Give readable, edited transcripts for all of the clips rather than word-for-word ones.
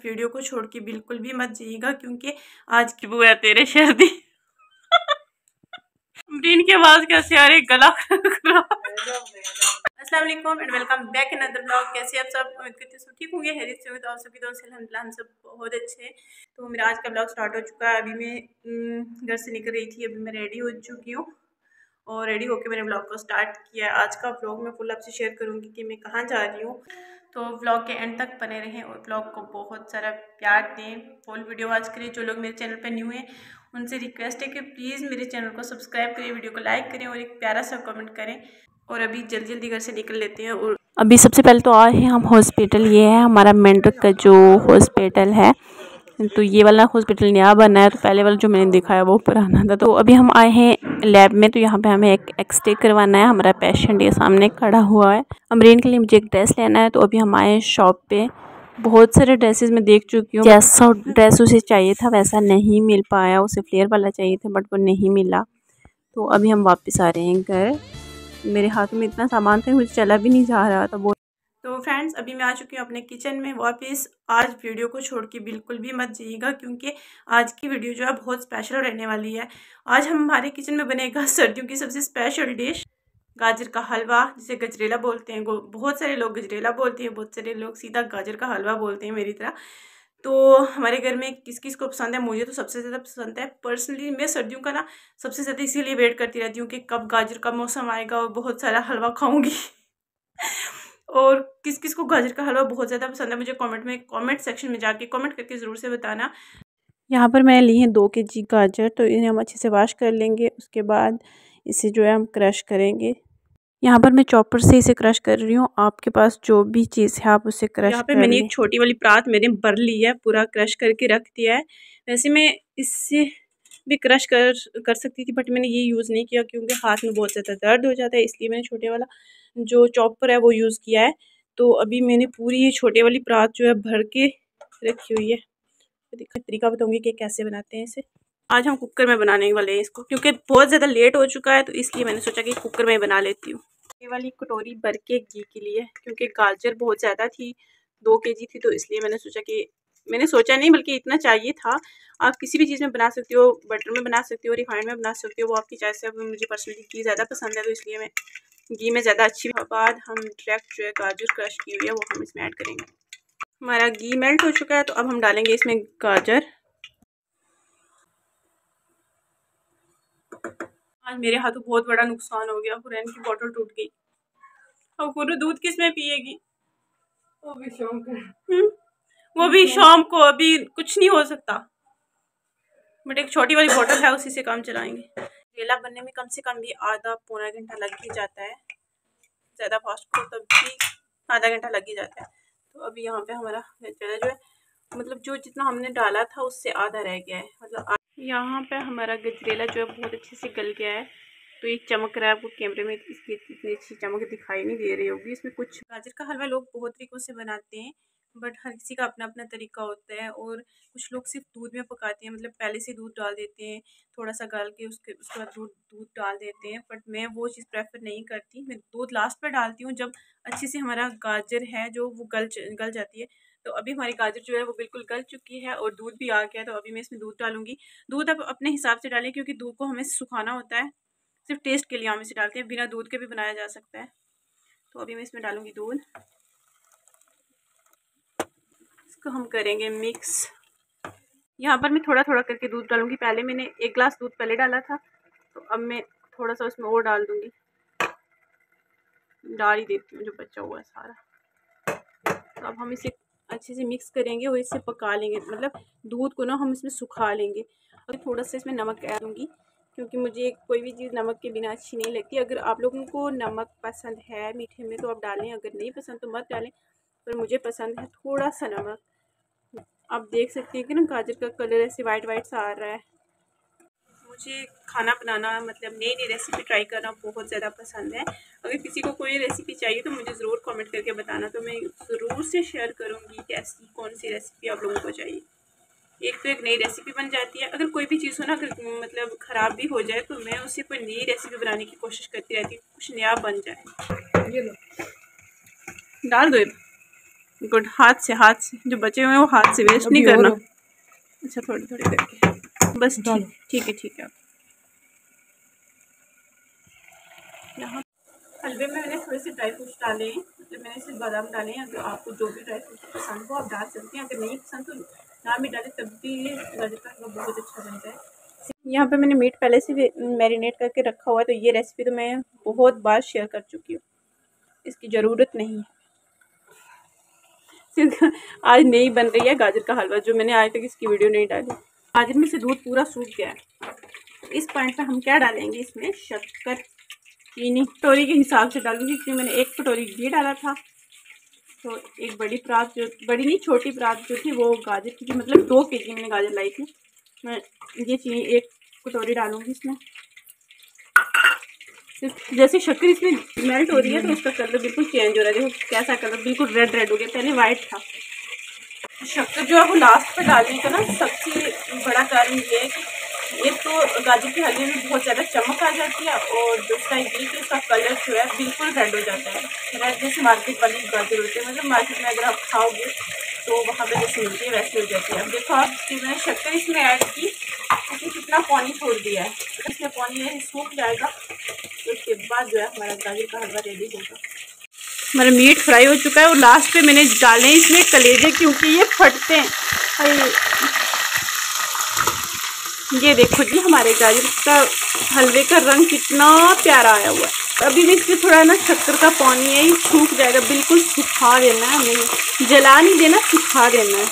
आप वीडियो को छोड़ के बिल्कुल भी मत जाइएगा, क्योंकि आज की बुआ तेरे शादी के आवाज कैसे आ रही, गला अस्सलाम वालेकुम and welcome back another blog. कैसे आप सब, उम्मीद करते सब ठीक होंगे, हेरियत से। तो आप सभी दोस्त अल्हम्दुलिल्लाह हम सब बहुत अच्छे हैं। तो मेरा आज का ब्लॉग स्टार्ट हो चुका है। अभी मैं घर से निकल रही थी, अभी मैं रेडी हो चुकी हूँ और रेडी होकर मैंने ब्लॉग को स्टार्ट किया। आज का ब्लॉग मैं फुल आपसे शेयर करूँगी कि मैं कहाँ जा रही हूँ, तो व्लॉग के एंड तक बने रहें और व्लॉग को बहुत सारा प्यार दें, फुल वीडियो वॉच करें। जो लोग मेरे चैनल पर न्यू हैं उनसे रिक्वेस्ट है कि प्लीज़ मेरे चैनल को सब्सक्राइब करें, वीडियो को लाइक करें और एक प्यारा सा कमेंट करें। और अभी जल्दी जल्दी घर से निकल लेते हैं। और अभी सबसे पहले तो आए हैं हम हॉस्पिटल। ये है हमारा मेंढक का जो हॉस्पिटल है, तो ये वाला हॉस्पिटल नया बना है, तो पहले वाला जो मैंने दिखाया वो पुराना था। तो अभी हम आए हैं लैब में, तो यहाँ पे हमें एक एक्सरे करवाना है। हमारा पेशेंट ये सामने खड़ा हुआ है। अमरीन के लिए मुझे एक ड्रेस लेना है, तो अभी हम आए हैं शॉप पे। बहुत सारे ड्रेसेस मैं देख चुकी हूँ, जैसा ड्रेस उसे चाहिए था वैसा नहीं मिल पाया। उसे फ्लेयर वाला चाहिए था बट वो नहीं मिला, तो अभी हम वापस आ रहे हैं घर। मेरे हाथ में इतना सामान था, मुझे चला भी नहीं जा रहा था। तो फ्रेंड्स अभी मैं आ चुकी हूँ अपने किचन में वापस। आज वीडियो को छोड़ के बिल्कुल भी मत जाइएगा, क्योंकि आज की वीडियो जो है बहुत स्पेशल रहने वाली है। आज हमारे किचन में बनेगा सर्दियों की सबसे स्पेशल डिश, गाजर का हलवा, जिसे गजरेला बोलते हैं। बहुत सारे लोग गजरेला बोलते हैं, बहुत सारे लोग सीधा गाजर का हलवा बोलते हैं मेरी तरह। तो हमारे घर में किस किस को पसंद है, मुझे तो सबसे ज़्यादा पसंद है। पर्सनली मैं सर्दियों का ना सबसे ज़्यादा इसीलिए वेट करती रहती हूँ कि कब गाजर का मौसम आएगा और बहुत सारा हलवा खाऊंगी। और किस किस को गाजर का हलवा बहुत ज़्यादा पसंद है, मुझे कमेंट सेक्शन में जाके कमेंट करके ज़रूर से बताना। यहाँ पर मैंने ली है 2 kg गाजर, तो इन्हें हम अच्छे से वॉश कर लेंगे। उसके बाद इसे जो है हम क्रश करेंगे। यहाँ पर मैं चॉपर से इसे क्रश कर रही हूँ, आपके पास जो भी चीज़ है आप उसे क्रश कर लें। यहाँ पर मैंने एक छोटी वाली परात मैंने भर ली है, पूरा क्रश करके रख दिया है। वैसे मैं इससे भी क्रश कर सकती थी, बट मैंने ये यूज़ नहीं किया क्योंकि हाथ में बहुत ज़्यादा दर्द हो जाता है, इसलिए मैंने छोटे वाला जो चॉपर है वो यूज़ किया है। तो अभी मैंने पूरी ये छोटे वाली परात जो है भर के रखी हुई है। तरीका बताऊँगी कि कैसे बनाते हैं इसे। आज हम कुकर में बनाने वाले हैं इसको, क्योंकि बहुत ज़्यादा लेट हो चुका है, तो इसलिए मैंने सोचा कि कुकर में बना लेती हूँ। ये वाली कटोरी भर के घी के लिए, क्योंकि गाजर बहुत ज़्यादा थी, 2 kg थी, तो इसलिए मैंने सोचा कि बल्कि इतना चाहिए था। आप किसी भी चीज़ में बना सकते हो, बटर में बना सकते हो, रिफाइंड में बना सकते हो, वो आपकी चॉइस है। मुझे पर्सनली घी ज़्यादा पसंद है, तो इसलिए मैं घी में ज़्यादा अच्छी। बाद हम डायरेक्ट जो है गाजर क्रश की हुई है वो हम इसमें ऐड करेंगे। हमारा घी मेल्ट हो चुका है, तो अब हम डालेंगे इसमें गाजर। आज मेरे हाथों बहुत बड़ा नुकसान हो गया, कुरान की बोतल टूट गई। अब कुरु दूध किस में पिएगी, वो भी शाम को अभी कुछ नहीं हो सकता, बट एक छोटी वाली बोतल है उसी से काम चलाएंगे। रेला बनने में कम से कम भी आधा पौना घंटा लग ही जाता है, ज़्यादा फास्ट हो तब भी आधा घंटा लग ही जाता है। तो अभी यहाँ पे हमारा गजरेला जो है, मतलब जो जितना हमने डाला था उससे आधा रह गया है। मतलब यहाँ पे हमारा गजरेला जो है बहुत अच्छे से गल गया है, तो ये चमक रहा है। आपको कैमरे में इसकी इतनी अच्छी चमक दिखाई नहीं दे रही होगी। इसमें कुछ गाजर का हलवा लोग बहुत तरीक़ों से बनाते हैं, बट हर किसी का अपना अपना तरीका होता है। और कुछ लोग सिर्फ दूध में पकाते हैं, मतलब पहले से दूध डाल देते हैं, थोड़ा सा गाल के उसके बाद दूध डाल देते हैं, बट मैं वो चीज़ प्रेफर नहीं करती। मैं दूध लास्ट पर डालती हूँ, जब अच्छे से हमारा गाजर है जो वो गल जाती है। तो अभी हमारी गाजर जो है वो बिल्कुल गल चुकी है और दूध भी आ गया है, तो अभी मैं इसमें दूध डालूंगी। दूध आप अपने हिसाब से डालें, क्योंकि दूध को हमें सुखाना होता है, सिर्फ टेस्ट के लिए हम इसे डालते हैं, बिना दूध के भी बनाया जा सकता है। तो अभी मैं इसमें डालूंगी दूध। इसको हम करेंगे मिक्स। यहाँ पर मैं थोड़ा थोड़ा करके दूध डालूंगी। पहले मैंने 1 गिलास दूध पहले डाला था, तो अब मैं थोड़ा सा उसमें और डाल दूँगी। डाल ही देती हूँ जो बचा हुआ है सारा। तो अब हम इसे अच्छे से मिक्स करेंगे और इसे पका लेंगे, मतलब दूध को ना हम इसमें सुखा लेंगे। और थोड़ा सा इसमें नमक ऐड करूँगी, क्योंकि मुझे कोई भी चीज़ नमक के बिना अच्छी नहीं लगती। अगर आप लोगों को नमक पसंद है मीठे में तो आप डालें, अगर नहीं पसंद तो मत डालें, पर मुझे पसंद है थोड़ा सा नमक। आप देख सकते हैं कि ना गाजर का कलर ऐसे वाइट वाइट सा आ रहा है। मुझे खाना बनाना, मतलब नई नई रेसिपी ट्राई करना बहुत ज़्यादा पसंद है। अगर किसी को कोई रेसिपी चाहिए तो मुझे ज़रूर कमेंट करके बताना, तो मैं ज़रूर से शेयर करूँगी कि ऐसी कौन सी रेसिपी आप लोगों को चाहिए। एक तो एक नई रेसिपी बन जाती है। अगर कोई भी चीज़ हो ना, अगर मतलब ख़राब भी हो जाए, तो मैं उसे कोई नई रेसिपी बनाने की कोशिश करती रहती हूँ, कुछ नया बन जाए। डाल दो। गुड। हाथ से जो बचे हुए हैं वो हाथ से वेस्ट नहीं करना। अच्छा थोड़ी थोड़ी करके बस। ठीक है। यहाँ हलवे में मैंने थोड़े से ड्राई फ्रूट्स डाले हैं, मतलब मैंने सिर्फ बादाम डाले हैं। अगर आपको जो भी ड्राई फ्रूट्स पसंद हो आप डाल सकते हैं, अगर नहीं पसंद तो ना भी डाले तब भी ये गाजर बहुत अच्छा बनता है। यहाँ पे मैंने मीट पहले से मैरिनेट करके रखा हुआ है, तो ये रेसिपी तो मैं बहुत बार शेयर कर चुकी हूँ, इसकी ज़रूरत नहीं है। सिर्फ आज नहीं बन रही है गाजर का हलवा, जो मैंने आज तक इसकी वीडियो नहीं डाली। गाजर में से दूध पूरा सूख गया है। इस पॉइंट पर हम क्या डालेंगे, इसमें शक्कर चीनी कटोरी के हिसाब से डालूंगी, क्योंकि मैंने एक कटोरी घी डाला था। तो एक बड़ी परात, जो बड़ी नहीं छोटी परात जो थी वो गाजर की थी, मतलब 2 केजी मैंने गाजर लाई थी। मैं ये चीनी 1 कटोरी डालूंगी इसमें। जैसे शक्कर इसमें मेल्ट हो रही है तो उसका कलर बिल्कुल चेंज हो रहा है। देखो कैसा कलर, बिल्कुल रेड रेड हो गया, पहले वाइट था। शक्कर जो है वो लास्ट पर डालने का ना सबसे बड़ा कारण ये है कि एक तो गाजर के हलवे में बहुत ज़्यादा चमक आ जाती है, और दूसरा ये कि उसका कलर जो है बिल्कुल रेड हो जाता है। रेड जैसे मार्केट वाली गाजर होती है, मतलब मार्केट में अगर आप खाओगे तो वहाँ पर जैसे मिलती है वैसे हो जाती है। अब देखो आप मैंने शक्कर इसमें ऐड की, इसमें कितना पानी छोड़ दिया है, इसमें पानी सूख जाएगा। उसके बाद जो है हमारा गाजर का हलवा रेडी होगा। हमारा मीट फ्राई हो चुका है, और लास्ट पे मैंने डाले हैं इसमें कलेजे, क्योंकि ये फटते हैं। ये देखो जी हमारे गाजर का हलवे का रंग कितना प्यारा आया हुआ है। अभी भी इसमें थोड़ा ना शक्कर का पानी है, ये सूख जाएगा, बिल्कुल सुखा देना है, हमें जला नहीं देना, सुखा देना है।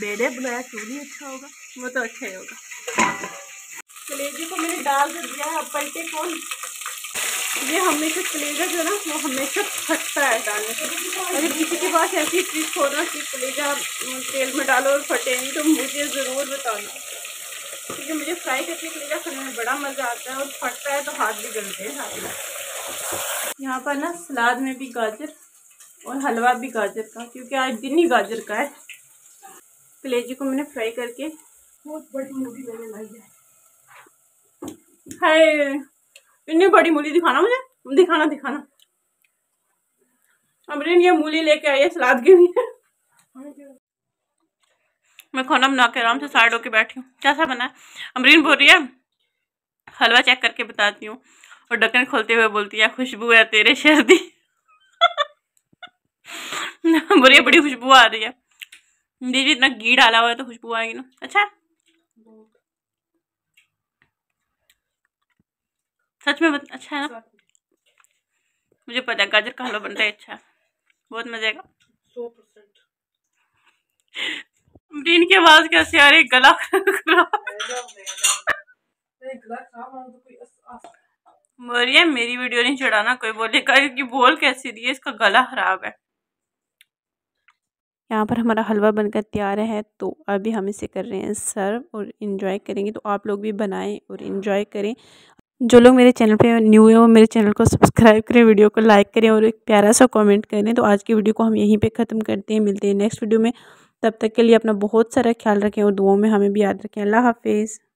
बेड़े बुलाया चूड़ी अच्छा होगा, वो तो अच्छा ही होगा। कलेजे को मैंने डाल कर दिया है। अब पलटे कौन, ये हमेशा कलेजा जो है ना वो हमेशा फटता है डालने से। अगर किसी के पास ऐसी ट्रिक हो ना कि कलेजा तेल में डालो और फटे नहीं, तो मुझे ज़रूर बताना, क्योंकि मुझे फ्राई करके कलेजा खाने में बड़ा मज़ा आता है, और फटता है तो हाथ भी जलते हैं साथ में। यहाँ पर ना सलाद में भी गाजर और हलवा भी गाजर का, क्योंकि आज दिन ही गाजर का है। कलेजे को मैंने फ्राई करके बहुत बड़ी मूली मैंने लाई है। हाय इतनी बड़ी मूली दिखाना, मुझे दिखाना। अमरीन ये मूली लेके आई है सलाद के लिए। मैं खाना बना के आराम से साइड होके बैठी हूँ। कैसा बना है? अमरीन बोल रही है हलवा चेक करके बताती हूँ, और ढक्कन खोलते हुए बोलती है खुशबू है तेरे शहदी। बोल रही है बड़ी खुशबू आ रही है दीदी, इतना घी डाला हुआ है तो खुशबू आएगी ना। अच्छा सच में अच्छा है ना, मुझे पता है गाजर का हलवा बनता है अच्छा है, बहुत मजा आएगा। 100% अमरीन की आवाज कैसे आ रही, गला मोरिया। मेरी वीडियो नहीं चढ़ाना, कोई बोलेगा कि बोल कैसी रही है, इसका गला खराब है। यहाँ पर हमारा हलवा बनकर तैयार है, तो अभी हम इसे कर रहे हैं सर्व और इन्जॉय करेंगे। तो आप लोग भी बनाएं और इन्जॉय करें। जो लोग मेरे चैनल पे न्यू है वो मेरे चैनल को सब्सक्राइब करें, वीडियो को लाइक करें, और एक प्यारा सा कमेंट करें। तो आज की वीडियो को हम यहीं पे ख़त्म करते हैं, मिलते हैं नेक्स्ट वीडियो में। तब तक के लिए अपना बहुत सारा ख्याल रखें, और दुआओं में हमें भी याद रखें। अल्लाह हाफिज़।